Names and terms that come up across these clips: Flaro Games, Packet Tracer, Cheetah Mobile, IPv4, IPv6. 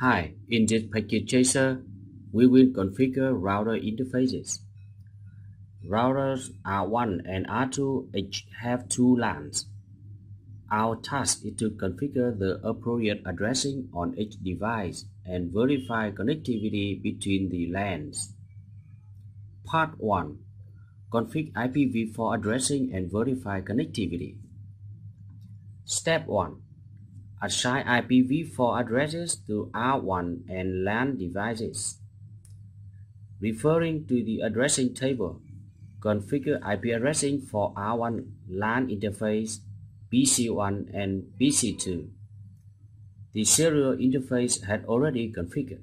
Hi, in this Packet Tracer, we will configure router interfaces. Routers R1 and R2 each have two LANs. Our task is to configure the appropriate addressing on each device and verify connectivity between the LANs. Part 1. Config IPv4 addressing and verify connectivity. Step 1. Assign IPv4 addresses to R1 and LAN devices. Referring to the addressing table, configure IP addressing for R1 LAN interface PC1 and PC2. The serial interface had already configured.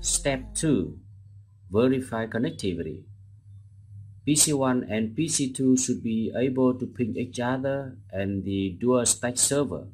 Step 2. Verify connectivity. PC1 and PC2 should be able to ping each other and the dual stack server.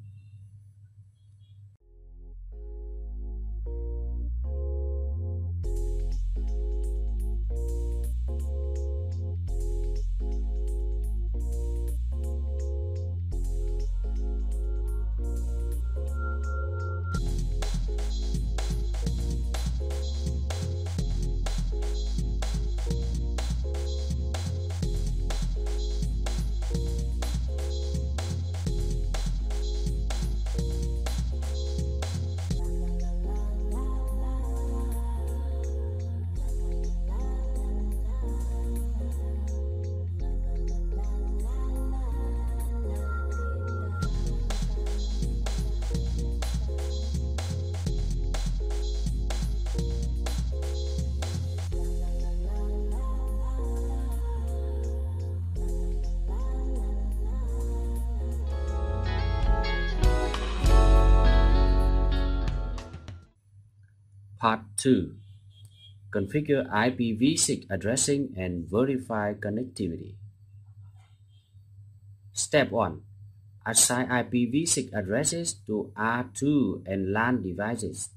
Part 2. Configure IPv6 addressing and verify connectivity. Step 1. Assign IPv6 addresses to R2 and LAN devices.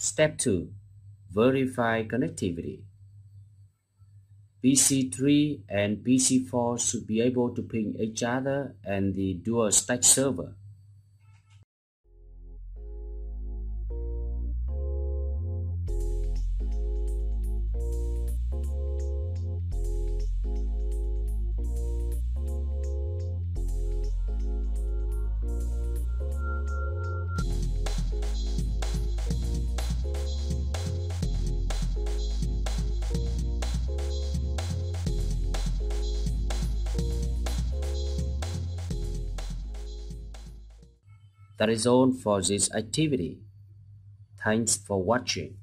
Step 2. Verify connectivity. PC3 and PC4 should be able to ping each other and the dual stack server. That is all for this activity. Thanks for watching.